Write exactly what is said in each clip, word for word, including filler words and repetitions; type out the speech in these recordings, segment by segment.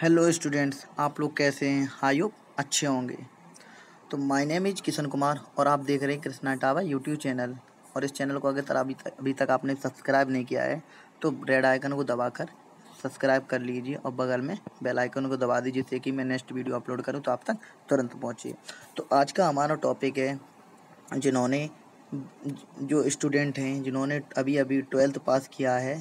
Hello students, आप लोग कैसे हैं? आई होप अच्छे होंगे। तो my name is Kishan Kumar और आप देख रहे हैं कृष्णा टावर यूट्यूब चैनल। और इस चैनल को अगर अभी तक अभी तक आपने सब्सक्राइब नहीं किया है तो रेड आइकन को दबाकर सब्सक्राइब कर लीजिए और बगल में बेल आइकन को दबा दीजिए जिससे कि मैं नेक्स्ट वीडियो अपलोड करूँ तो आप तक तुरंत पहुँचे। तो आज का हमारा टॉपिक है जिन्होंने जो स्टूडेंट हैं जिन्होंने अभी अभी ट्वेल्थ पास किया है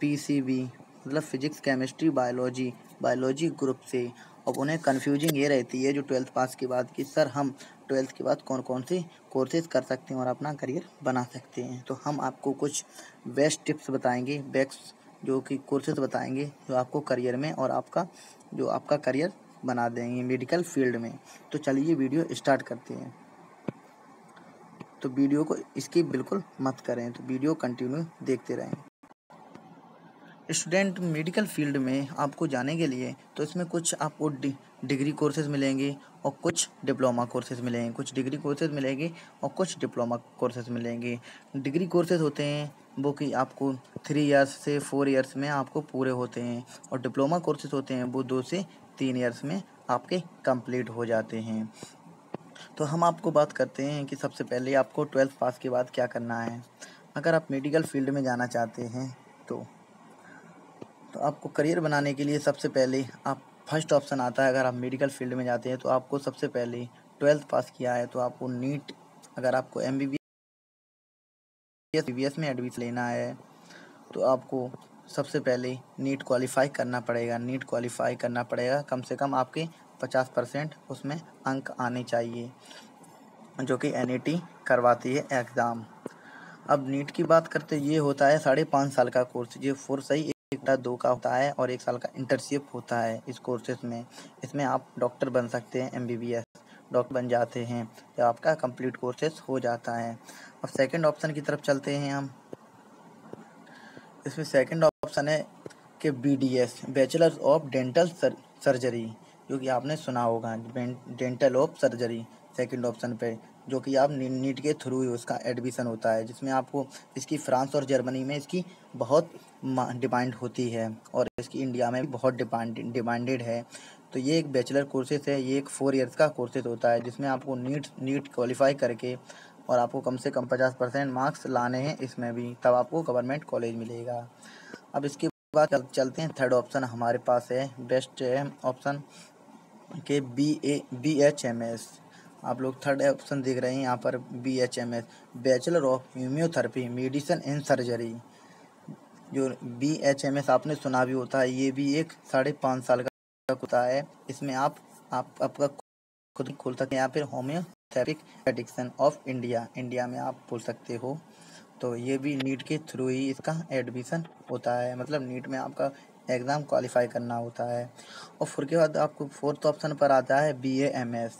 पी सी बी मतलब physics chemistry biology biology group से, और उन्हें कन्फ्यूजिंग ये रहती है जो ट्वेल्थ पास के बाद कि सर हम ट्वेल्थ के बाद कौन कौन से कोर्सेज़ कर सकते हैं और अपना करियर बना सकते हैं। तो हम आपको कुछ बेस्ट टिप्स बताएंगे, बेस्ट जो कि कोर्सेज़ बताएंगे जो आपको करियर में और आपका जो आपका करियर बना देंगे मेडिकल फील्ड में। तो चलिए वीडियो स्टार्ट करते हैं। तो वीडियो को स्किप बिल्कुल मत करें, तो वीडियो कंटिन्यू देखते रहें। स्टूडेंट मेडिकल फील्ड में आपको जाने के लिए तो इसमें कुछ आपको डिग्री कोर्सेज़ मिलेंगे और कुछ डिप्लोमा कोर्सेज़ मिलेंगे, कुछ डिग्री कोर्सेज़ मिलेंगे और कुछ डिप्लोमा कोर्सेज़ मिलेंगे। डिग्री कोर्सेज़ होते हैं वो कि आपको थ्री इयर्स से फोर इयर्स में आपको पूरे होते हैं, और डिप्लोमा कोर्सेज़ होते हैं वो दो से तीन इयर्स में आपके कंप्लीट हो जाते हैं। तो हम आपको बात करते हैं कि सबसे पहले आपको ट्वेल्थ पास के बाद क्या करना है। अगर आप मेडिकल फील्ड में जाना चाहते हैं तो तो आपको करियर बनाने के लिए सबसे पहले आप फर्स्ट ऑप्शन आता है। अगर आप मेडिकल फील्ड में जाते हैं तो आपको सबसे पहले ट्वेल्थ पास किया है तो आपको नीट, अगर आपको एमबीबीएस बीबीएस में एडमिशन लेना है तो आपको सबसे पहले नीट क्वालिफाई करना पड़ेगा। नीट क्वालिफाई करना पड़ेगा कम से कम आपके पचास परसेंट उसमें अंक आने चाहिए जो कि एनईटी करवाती है एग्ज़ाम। अब नीट की बात करते ये होता है साढ़े पाँच साल का कोर्स, ये फोर सही दो का होता है और एक साल का इंटर्नशिप होता है। इस कोर्सेज में इसमें आप डॉक्टर बन सकते हैं, एमबीबीएस डॉक्टर बन जाते हैं जब आपका कंप्लीट कोर्सेज हो जाता है। अब सेकंड ऑप्शन की तरफ चलते हैं हम। इसमें सेकंड ऑप्शन है कि BDS bachelors of dental surgery, जो कि आपने सुना होगा dental of surgery second option पे, जो कि आप नीट के थ्रू ही उसका एडमिशन होता है, जिसमें आपको इसकी फ्रांस और जर्मनी में इसकी बहुत डिमांड होती है और इसकी इंडिया में बहुत डिमांड डिमांडेड है। तो ये एक बैचलर कोर्सेज है, ये एक फोर इयर्स का कोर्सेज होता है जिसमें आपको नीट नीट क्वालिफाई करके और आपको कम से कम पचास परसेंट मार्क्स लाने हैं इसमें भी, तब आपको गवर्नमेंट कॉलेज मिलेगा। अब इसके बाद चलते हैं थर्ड ऑप्शन हमारे पास है, बेस्ट है ऑप्शन के B A B H M S. आप लोग थर्ड ऑप्शन देख रहे हैं यहाँ पर B H M S bachelor of homeotherapy medicine and surgery, जो बी एच एम एस आपने सुना भी होता है। ये भी एक साढ़े पाँच साल का होता है, इसमें आप आप आपका खुद खोल सकते हैं या फिर homeotherapic addiction of India India में आप खोल सकते हो। तो ये भी नीट के थ्रू ही इसका एडमिशन होता है, मतलब नीट में आपका एग्ज़ाम क्वालिफाई करना होता है। और फिर के बाद आपको फोर्थ ऑप्शन पर आता है B A M S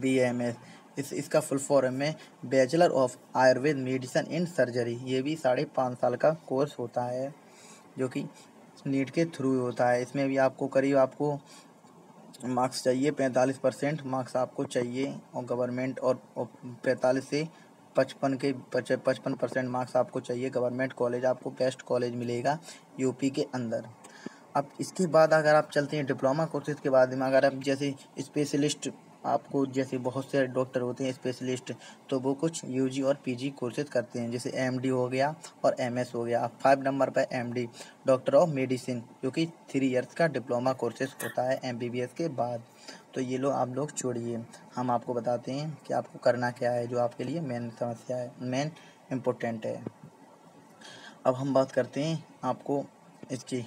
B M S. इस इसका फुल फॉर्म है bachelor of Ayurveda medicine and surgery. ये भी साढ़े पाँच साल का कोर्स होता है जो कि नीट के थ्रू होता है। इसमें भी आपको करीब आपको मार्क्स चाहिए, पैंतालीस परसेंट मार्क्स आपको चाहिए और गवर्नमेंट और पैंतालीस से पचपन के पचपन परसेंट मार्क्स आपको चाहिए। गवर्नमेंट कॉलेज आपको बेस्ट कॉलेज मिलेगा यूपी के अंदर। अब इसके बाद अगर आप चलते हैं डिप्लोमा कोर्सेज के बाद में, अगर आप जैसे स्पेशलिस्ट आपको जैसे बहुत से डॉक्टर होते हैं स्पेशलिस्ट, तो वो कुछ यूजी और पीजी कोर्सेज करते हैं जैसे एमडी हो गया और एमएस हो गया। अब फाइव नंबर पर एमडी डॉक्टर ऑफ मेडिसिन, जो कि थ्री इयर्स का डिप्लोमा कोर्सेज होता है एमबीबीएस के बाद। तो ये लोग आप लोग छोड़िए, हम आपको बताते हैं कि आपको करना क्या है, जो आपके लिए मेन समस्या है, मेन इम्पोर्टेंट है। अब हम बात करते हैं आपको इसकी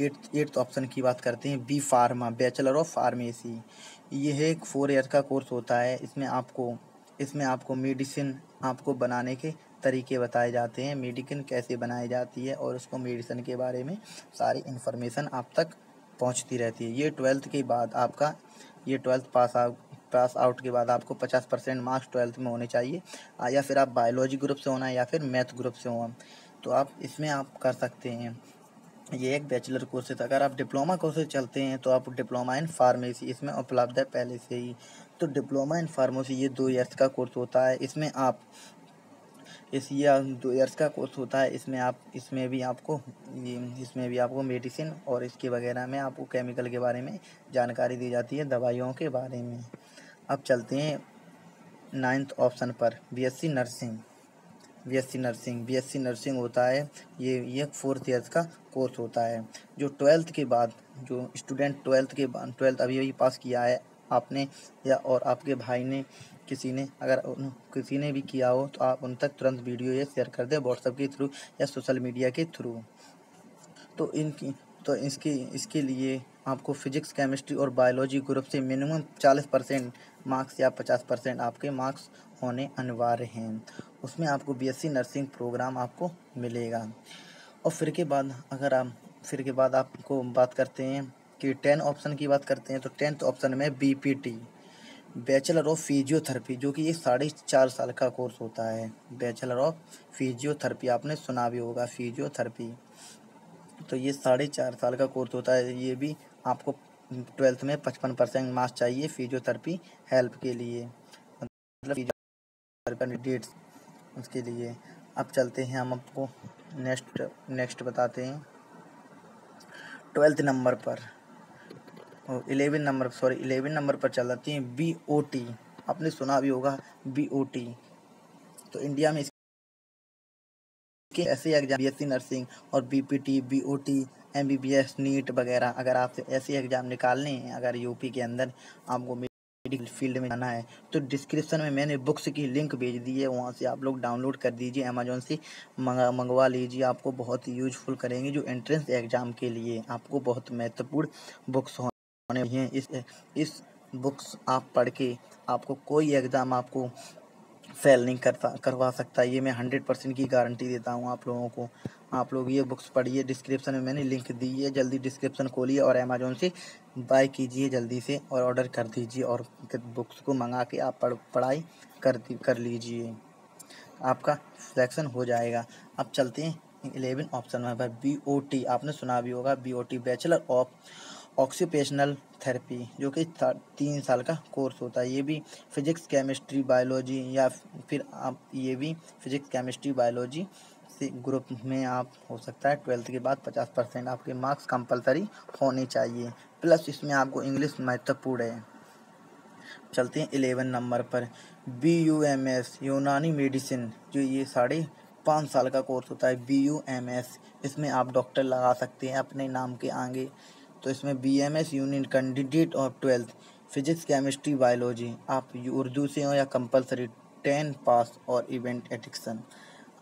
एट्थ एट्थ ऑप्शन की बात करते हैं, बीफार्मा बैचलर ऑफ फार्मेसी। यह एक फोर ईयर का कोर्स होता है, इसमें आपको इसमें आपको मेडिसिन आपको बनाने के तरीके बताए जाते हैं, मेडिसिन कैसे बनाई जाती है और उसको मेडिसिन के बारे में सारी इन्फॉर्मेशन आप तक पहुंचती रहती है। ये ट्वेल्थ के बाद आपका ये twelfth pass out pass out के बाद आपको पचास परसेंट मार्क्स ट्वेल्थ में होने चाहिए, या फिर आप बायोलॉजी ग्रुप से होना या फिर मैथ ग्रुप से होना, तो आप इसमें आप कर सकते हैं। ये एक बैचलर कोर्सेज। अगर आप डिप्लोमा कोर्सेज चलते हैं तो आप डिप्लोमा इन फार्मेसी इसमें उपलब्ध है पहले से ही। तो डिप्लोमा इन फार्मेसी ये दो इयर्स का कोर्स होता है, इसमें आप एस या दो ईयर्स का कोर्स होता है। इसमें आप इसमें भी आपको इसमें भी आपको मेडिसिन और इसके वगैरह में आपको केमिकल के बारे में जानकारी दी जाती है, दवाइयों के बारे में। अब चलते हैं नाइन्थ ऑप्शन पर, BSc nursing. BSc nursing BSc nursing होता है ये ये फोर्थ ईयर्स का कोर्स होता है। जो ट्वेल्थ के बाद जो स्टूडेंट ट्वेल्थ के बाद ट्वेल्थ अभी अभी पास किया है आपने या और आपके भाई ने किसी ने अगर किसी ने भी किया हो तो आप उन तक तुरंत वीडियो ये शेयर कर दें व्हाट्सएप के थ्रू या सोशल मीडिया के थ्रू। तो इनकी तो इसकी इसके लिए आपको फिजिक्स, केमिस्ट्री और बायोलॉजी ग्रुप से मिनिमम चालीस परसेंट मार्क्स या पचास परसेंट आपके मार्क्स होने अनिवार्य हैं। उसमें आपको बीएससी नर्सिंग प्रोग्राम आपको मिलेगा। और फिर के बाद अगर आप फिर के बाद आपको बात करते हैं कि टेन ऑप्शन की बात करते हैं तो टेंथ ऑप्शन में बीपीटी, बैचलर ऑफ फिजियोथेरेपी, जो कि ये साढ़े चार साल का कोर्स होता है। बैचलर ऑफ फिजियोथेरेपी आपने सुना भी होगा, फिजियोथेरेपी। तो ये साढ़े चार साल का कोर्स होता है। ये भी आपको ट्वेल्थ में पचपन परसेंट मार्क्स चाहिए फिजियोथेरेपी हेल्प के लिए, मतलब फिजियोथेरेपी उसके लिए। अब चलते हैं हम आपको नेक्स्ट नेक्स्ट बताते हैं ट्वेल्थ नंबर पर और eleven number sorry eleven number पर चल जाती है बीओटी। आपने सुना भी होगा बीओटी। तो इंडिया में के ऐसे एग्जाम बीएससी नर्सिंग और बीपीटी, बीओटी, एमबीबीएस, नीट वगैरह, अगर आप ऐसे एग्जाम निकालने हैं, अगर यूपी के अंदर आपको मेडिकल फील्ड में जाना है तो डिस्क्रिप्शन में मैंने बुक्स की लिंक भेज दी है, वहाँ से आप लोग डाउनलोड कर दीजिए, अमेजोन से मंगा मंगवा लीजिए। आपको बहुत यूजफुल करेंगे जो एंट्रेंस एग्जाम के लिए आपको बहुत महत्वपूर्ण बुक्स होने हैं। इस इस बुक्स आप पढ़ के आपको कोई एग्ज़ाम आपको फेल नहीं करता करवा सकता, ये मैं हंड्रेड परसेंट की गारंटी देता हूँ आप लोगों को। आप लोग ये बुक्स पढ़िए, डिस्क्रिप्शन में मैंने लिंक दी है, जल्दी डिस्क्रिप्शन खोलिए और अमेजोन से बाय कीजिए जल्दी से और ऑर्डर कर दीजिए और बुक्स को मंगा के आप पढ़ पढ़ाई कर कर लीजिए, आपका सिलेक्शन हो जाएगा। अब चलते हैं इलेवन ऑप्शन में भाई बीओटी। आपने सुना भी होगा BOT, bachelor of occupational therapy, जो कि तीन साल का कोर्स होता है। ये भी फिजिक्स, केमिस्ट्री, बायोलॉजी या फिर आप ये भी फिजिक्स, केमिस्ट्री, बायोलॉजी से ग्रुप में आप हो सकता है। ट्वेल्थ के बाद पचास परसेंट आपके मार्क्स कंपलसरी होने चाहिए, प्लस इसमें आपको इंग्लिश महत्वपूर्ण है। चलते हैं इलेवन नंबर पर बीयूएमएस, यूनानी मेडिसिन, जो ये साढ़े पाँच साल का कोर्स होता है। बीयूएमएस, इसमें आप डॉक्टर लगा सकते हैं अपने नाम के आगे। तो इसमें BMS unit candidate of twelfth, physics, chemistry, biology, आप उर्दू से हो या कंपलसरी टेन पास और इवेंट एडिक्शन,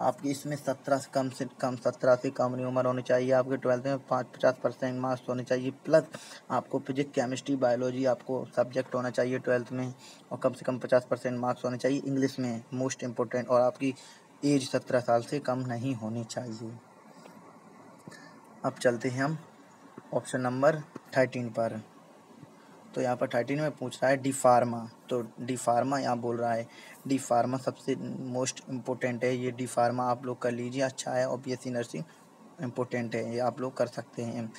आपकी इसमें सत्रह से कम से कम सत्रह से कम नहीं उम्र होनी चाहिए, आपके ट्वेल्थ में पाँच पचास परसेंट मार्क्स होने चाहिए, प्लस आपको फिजिक्स, केमिस्ट्री, बायोलॉजी आपको सब्जेक्ट होना चाहिए ट्वेल्थ में और कम से कम पचास परसेंट मार्क्स होने चाहिए इंग्लिश में, मोस्ट इम्पोर्टेंट, और आपकी एज सत्रह साल से कम नहीं होनी चाहिए। अब चलते हैं हम ऑप्शन नंबर थर्टीन पर। तो यहाँ पर थर्टीन में पूछ रहा है डीफार्मा। तो डीफार्मा यहाँ बोल रहा है डीफार्मा सबसे मोस्ट इम्पोर्टेंट है, ये डीफार्मा आप लोग कर लीजिए, अच्छा है। और बीएससी नर्सिंग इम्पोर्टेंट है, ये आप लोग कर सकते हैं।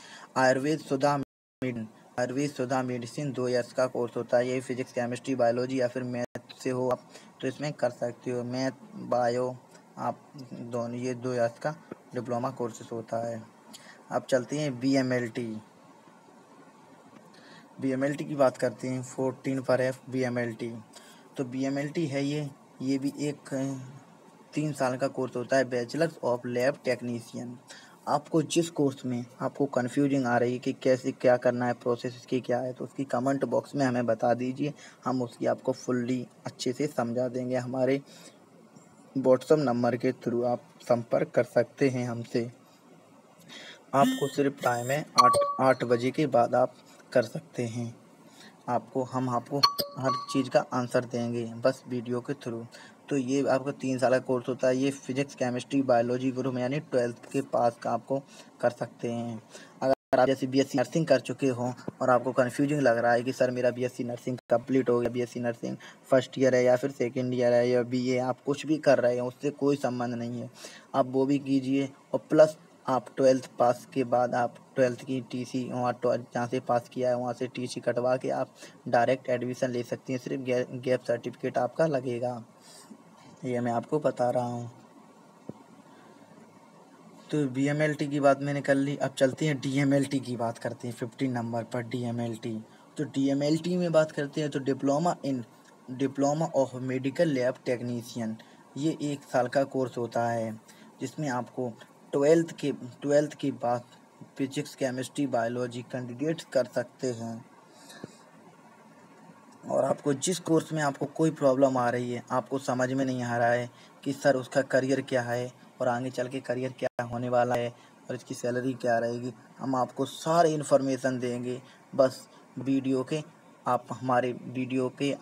आयुर्वेद सुधा मेडिसिन आयुर्वेद सुधा मेडिसिन दो ईयर्स का कोर्स होता है। ये फिजिक्स, केमिस्ट्री, बायोलॉजी या फिर मैथ से हो आप तो इसमें कर सकते हो। मैथ, बायो आप दोनों, ये दो ईयर्स का डिप्लोमा कोर्सेस होता है। अब चलते हैं बीएमएलटी बीएमएलटी की बात करते हैं। फोर्टीन पर है बीएमएलटी। तो बीएमएलटी है ये ये भी एक तीन साल का कोर्स होता है। बैचलर्स ऑफ लैब टेक्नीशियन, आपको जिस कोर्स में आपको कन्फ्यूजिंग आ रही है कि कैसे क्या करना है, प्रोसेस इसकी क्या है, तो उसकी कमेंट बॉक्स में हमें बता दीजिए, हम उसकी आपको फुल्ली अच्छे से समझा देंगे। हमारे व्हाट्सएप नंबर के थ्रू आप संपर्क कर सकते हैं हमसे। आपको सिर्फ टाइम है आठ आठ बजे के बाद आप कर सकते हैं। आपको हम आपको हर चीज़ का आंसर देंगे बस वीडियो के थ्रू। तो ये आपका तीन साल का कोर्स होता है। ये फिजिक्स, केमिस्ट्री, बायोलॉजी ग्रुप यानी ट्वेल्थ के पास का आपको कर सकते हैं। अगर आप जैसे बीएससी नर्सिंग कर चुके हों और आपको कन्फ्यूजिंग लग रहा है कि सर मेरा बीएससी नर्सिंग कम्प्लीट हो गया, बीएससी नर्सिंग फर्स्ट ईयर है या फिर सेकेंड ईयर है या बीए, आप कुछ भी कर रहे हैं उससे कोई संबंध नहीं है, आप वो भी कीजिए। और प्लस आप ट्वेल्थ पास के बाद आप ट्वेल्थ की टीसी वहाँ जहाँ से पास किया है वहाँ से टीसी कटवा के आप डायरेक्ट एडमिशन ले सकती हैं। सिर्फ गैप सर्टिफिकेट आपका लगेगा, ये मैं आपको बता रहा हूँ। तो बीएमएलटी की बात मैंने कर ली। अब चलते हैं डीएमएलटी की बात करते हैं। फिफ्टीन नंबर पर डीएमएलटी। तो डीएमएलटी में बात करते हैं तो diploma in diploma of medical lab technician, ये एक साल का कोर्स होता है जिसमें आपको ट्वेल्थ के ट्वेल्थ के बाद फिजिक्स, केमिस्ट्री, बायोलॉजी कैंडिडेट कर सकते हैं। और आपको जिस कोर्स में आपको कोई प्रॉब्लम आ रही है, आपको समझ में नहीं आ रहा है कि सर उसका करियर क्या है और आगे चल के करियर क्या होने वाला है और इसकी सैलरी क्या रहेगी, हम आपको सारी इन्फॉर्मेशन देंगे। बस वीडियो के आप हमारे वीडियो के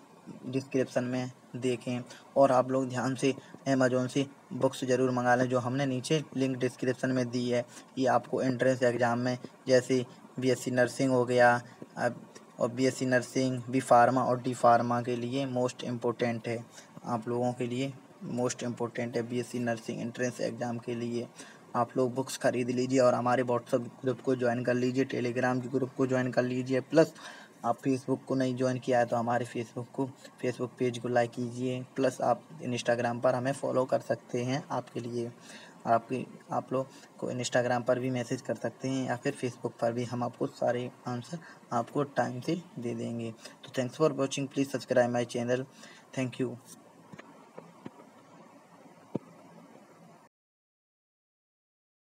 डिस्क्रिप्शन में देखें और आप लोग ध्यान से अमेजोन से बुक्स ज़रूर मंगा लें जो हमने नीचे लिंक डिस्क्रिप्शन में दी है। ये आपको एंट्रेंस एग्ज़ाम में जैसे बीएससी नर्सिंग हो गया अब और बीएससी नर्सिंग, बीफार्मा और डीफार्मा के लिए मोस्ट इम्पोर्टेंट है, आप लोगों के लिए मोस्ट इम्पोर्टेंट है बीएससी नर्सिंग एंट्रेंस एग्ज़ाम के लिए। आप लोग बुक्स खरीद लीजिए और हमारे व्हाट्सअप ग्रुप को ज्वाइन कर लीजिए, टेलीग्राम ग्रुप को ज्वाइन कर लीजिए। प्लस आप फेसबुक को नहीं ज्वाइन किया है तो हमारे फेसबुक को फेसबुक पेज को लाइक कीजिए। प्लस आप इंस्टाग्राम पर हमें फॉलो कर सकते हैं, आपके लिए आपके आप लोग को इंस्टाग्राम पर भी मैसेज कर सकते हैं या फिर फेसबुक पर भी, हम आपको सारे आंसर आपको टाइम से दे देंगे। तो thanks for watching, please subscribe my channel. Thank you.